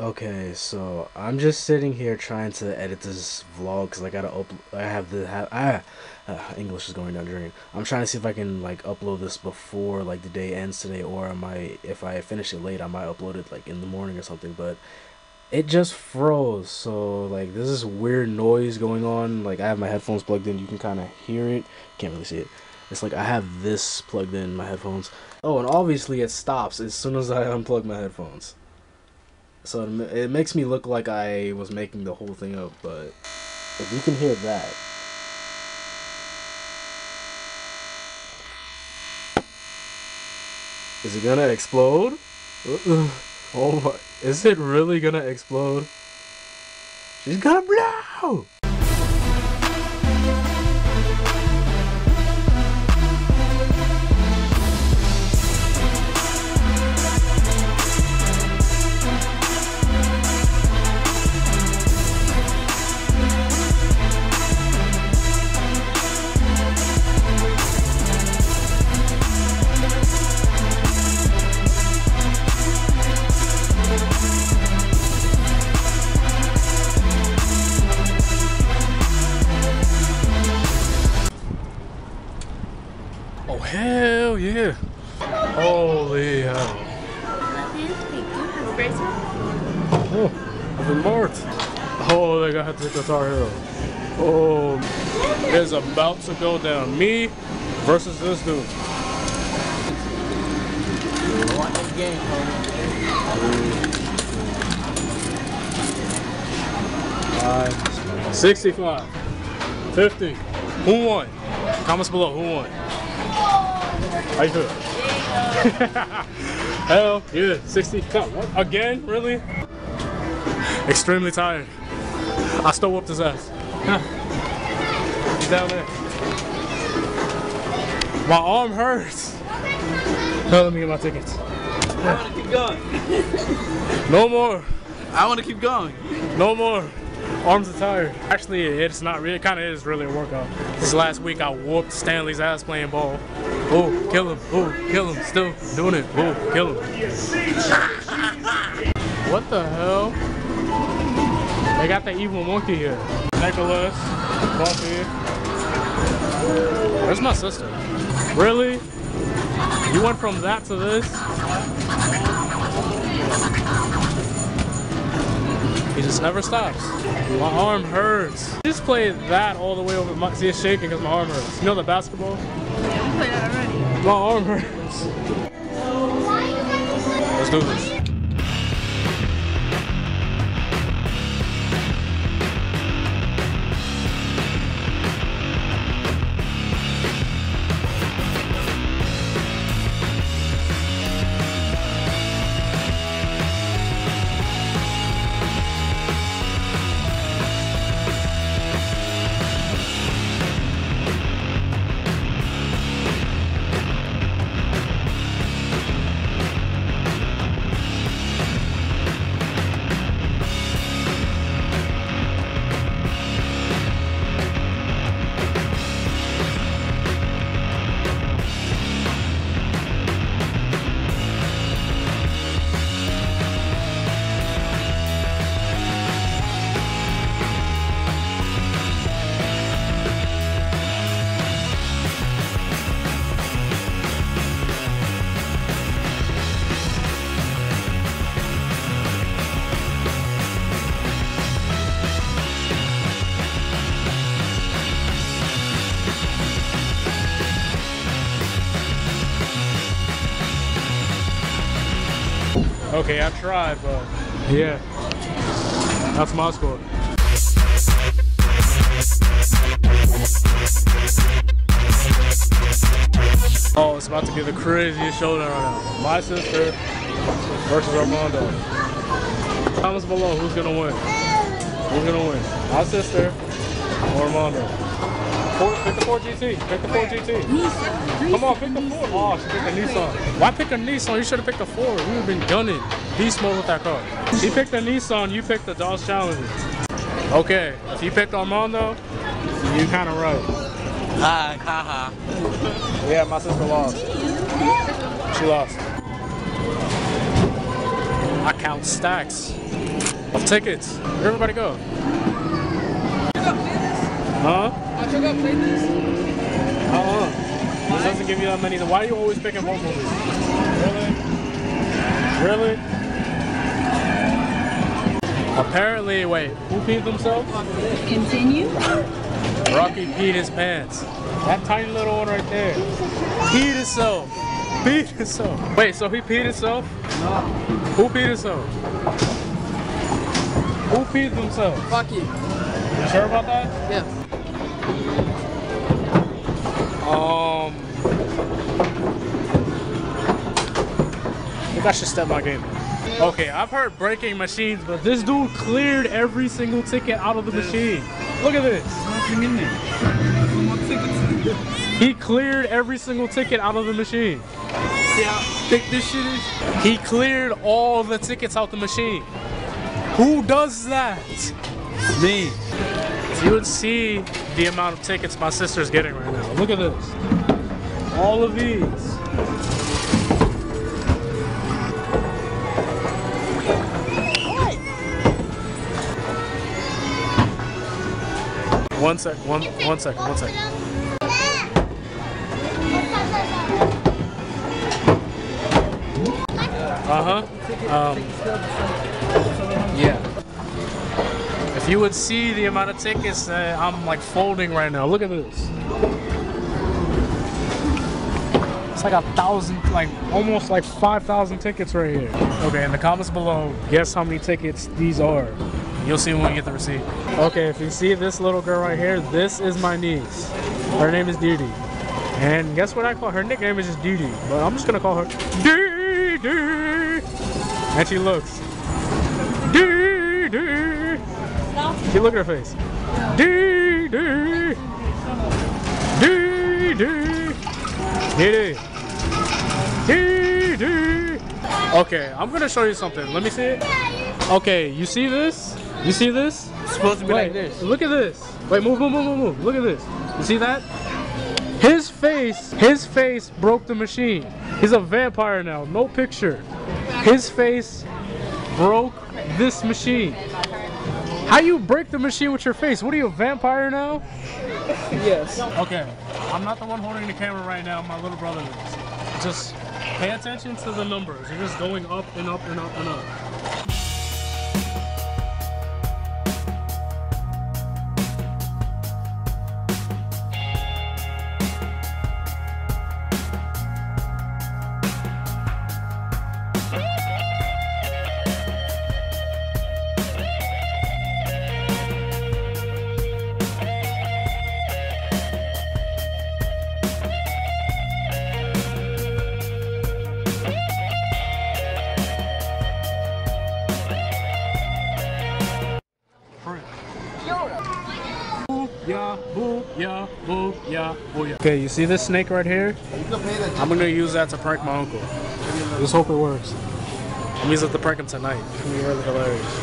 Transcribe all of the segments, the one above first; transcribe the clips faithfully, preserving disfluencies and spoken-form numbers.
Okay, so I'm just sitting here trying to edit this vlog because I gotta upload. I have the have ah, uh, English is going down the drain. I'm trying to see if I can like upload this before like the day ends today, or I might, if I finish it late, I might upload it like in the morning or something. But it just froze, so like this is weird noise going on. Like I have my headphones plugged in, you can kind of hear it. Can't really see it. It's like I have this plugged in my headphones. Oh, and obviously it stops as soon as I unplug my headphones. So it makes me look like I was making the whole thing up, but if you can hear that. Is it gonna explode? Oh my, is it really gonna explode? She's gonna blow! Hell yeah! Holy hell! Oh, I've been marked. Oh, they're gonna have to hit the Tar Heel. Oh, it's about to go down. Me versus this dude. Five, sixty-five, fifty. Who won? Comments below. Who won? I do. Hell yeah, sixty. What? Again? Really? Extremely tired. I still whooped his ass. He's down there. My arm hurts. Hell, let me get my tickets. I want to keep going. No more. I want to keep going. No more. Arms are tired. Actually, it's not really. It kind of is really a workout. This last week, I whooped Stanley's ass playing ball. Oh, kill him. Oh, kill him. Still doing it. Oh, kill him. What the hell? They got the evil monkey here. Nicholas. Coffee. Where's my sister? Really? You went from that to this? He just never stops. My arm hurts. I just played that all the way over. My, see, it's shaking because my arm hurts. You know the basketball? My arm hurts. Let's do this. Okay, I tried, but yeah, that's my score. Oh, it's about to be the craziest showdown right now. My sister versus Armando. Comments below, who's gonna win? Who's gonna win? My sister or Armando? Four, pick the four G T, pick the four G T. Come on, pick a four. Oh, she picked a Nissan. Why pick a Nissan? You should have picked a four. We would have been gunning. Beast mode with that car. He picked a Nissan, you picked the Dodge Challenger. Okay, if you picked Armando, you kind of right. Hi, haha. Yeah, my sister lost. She lost. I count stacks. Of tickets. Where everybody go? Huh? I took up play this. Uh-uh. This doesn't give you that money. Why are you always picking both movies? Really? Really? Apparently, wait, who peed themselves? Continue. Rocky peed his pants. That tiny little one right there. Peed himself. Peed himself. Wait, so he peed himself? No. Who peed himself? Who peed themselves? Fuck you. You sure about that? Yeah. Um, I think I should step my game. Okay, I've heard breaking machines, but this dude cleared every single ticket out of the There's, machine. Look at this. Nothing in there. He cleared every single ticket out of the machine. See how thick this shit is? He cleared all the tickets out the machine. Who does that? Me. You would see the amount of tickets my sister's getting right now. Look at this. All of these. What? One sec, one, one second, one second. Uh-huh. Um, yeah. If you would see the amount of tickets that I'm like folding right now. Look at this. It's like a thousand, like almost like five thousand tickets right here. Okay, in the comments below, guess how many tickets these are. You'll see when we get the receipt. Okay, if you see this little girl right here, this is my niece. Her name is Dee Dee. And guess what I call her? Her nickname is just Dee Dee, but I'm just gonna call her Dee Dee. And she looks. Dee Dee. She look at her face. Dee Dee. Dee Dee. Dee Dee. Dee Dee. Okay, I'm gonna show you something. Let me see it. Okay, you see this? You see this? It's supposed to be Wait, like this. Look at this. Wait, move, move, move, move, move. Look at this. You see that? His face, his face broke the machine. He's a vampire now. No picture. His face broke this machine. How you break the machine with your face? What are you, a vampire now? Yes. Okay, I'm not the one holding the camera right now, my little brother is. Just pay attention to the numbers. You're just going up and up and up and up. Yeah, boo, yeah, boo, yeah, boo, yeah. Okay, you see this snake right here? I'm gonna use that to prank my uncle. Let's hope it works. I'm using it to prank him tonight. It's gonna be really hilarious.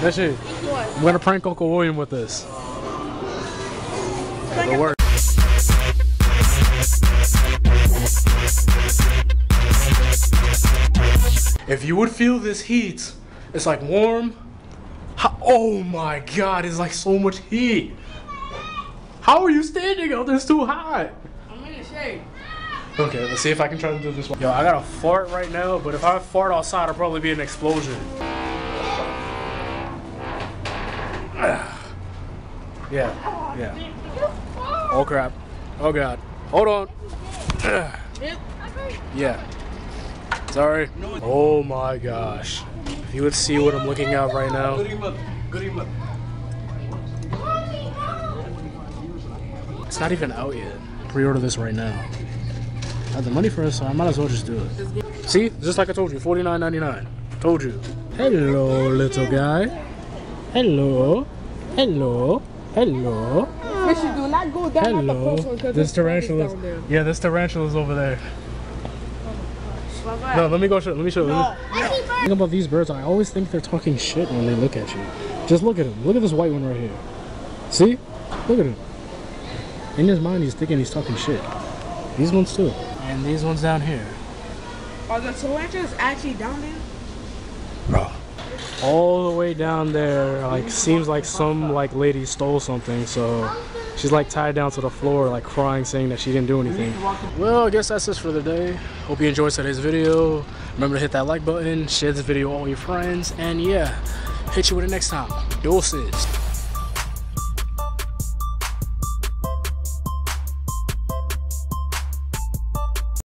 That's it. I'm gonna prank Uncle William with this. It'll work. If you would feel this heat, it's like warm. Oh my God, it's like so much heat. How are you standing out there? It's too hot. I'm in the shade. Okay, let's see if I can try to do this one. Yo, I got a fart right now, but if I fart outside, it'll probably be an explosion. Yeah, yeah. Oh crap. Oh God. Hold on. Yeah. Sorry. Oh my gosh. If you would see what I'm looking at right now. It's not even out yet. Pre-order this right now. I have the money for it, so I might as well just do it. See, just like I told you, forty-nine ninety-nine. Told you. Hello, little guy. Hello. Hello. Hello. Make sure you do not go down on the first one, 'cause this tarantula is yeah, this tarantula is over there. No, let me go show. Let me show. No. Think about these birds. I always think they're talking shit when they look at you. Just look at him. Look at this white one right here. See? Look at him. In his mind, he's thinking he's talking shit. These ones too. And these ones down here. Are the tarantulas actually down there? Bro. all the way down there. Like, seems like some like lady stole something, so she's like tied down to the floor, like crying, saying that she didn't do anything. Well, I guess that's it for the day. Hope you enjoyed today's video. Remember to hit that like button, share this video with all your friends, and yeah, hit you with it next time. Deuces.